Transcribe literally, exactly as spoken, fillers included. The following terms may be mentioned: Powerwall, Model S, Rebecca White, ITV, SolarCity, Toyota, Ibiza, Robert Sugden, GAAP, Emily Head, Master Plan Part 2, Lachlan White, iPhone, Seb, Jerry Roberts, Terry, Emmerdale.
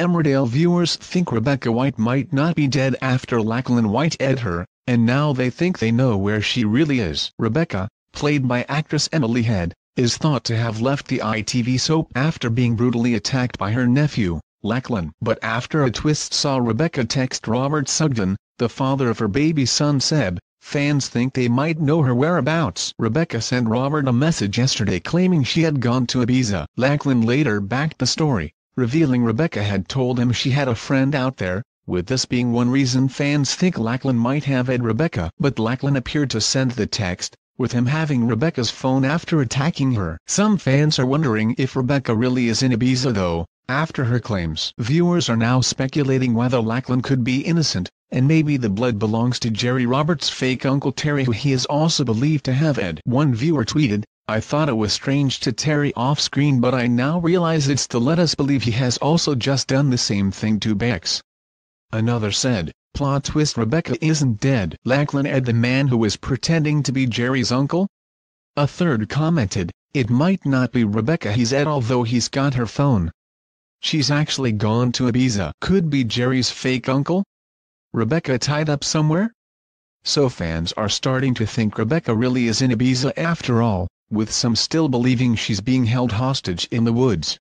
Emmerdale viewers think Rebecca White might not be dead after Lachlan White ed her, and now they think they know where she really is. Rebecca, played by actress Emily Head, is thought to have left the I T V soap after being brutally attacked by her nephew, Lachlan. But after a twist saw Rebecca text Robert Sugden, the father of her baby son Seb, fans think they might know her whereabouts. Rebecca sent Robert a message yesterday claiming she had gone to Ibiza. Lachlan later backed the story, revealing Rebecca had told him she had a friend out there, with this being one reason fans think Lachlan might have had Rebecca. But Lachlan appeared to send the text, with him having Rebecca's phone after attacking her. Some fans are wondering if Rebecca really is in Ibiza though, after her claims. Viewers are now speculating whether Lachlan could be innocent, and maybe the blood belongs to Jerry Roberts' fake uncle Terry, who he is also believed to have had. One viewer tweeted, "I thought it was strange to Terry off screen, but I now realize it's to let us believe he has also just done the same thing to Bex." Another said, "Plot twist, Rebecca isn't dead. Lachlan ed the man who was pretending to be Jerry's uncle?" A third commented, "It might not be Rebecca he's ed, although he's got her phone. She's actually gone to Ibiza. Could be Jerry's fake uncle? Rebecca tied up somewhere?" So fans are starting to think Rebecca really is in Ibiza after all, with some still believing she's being held hostage in the woods.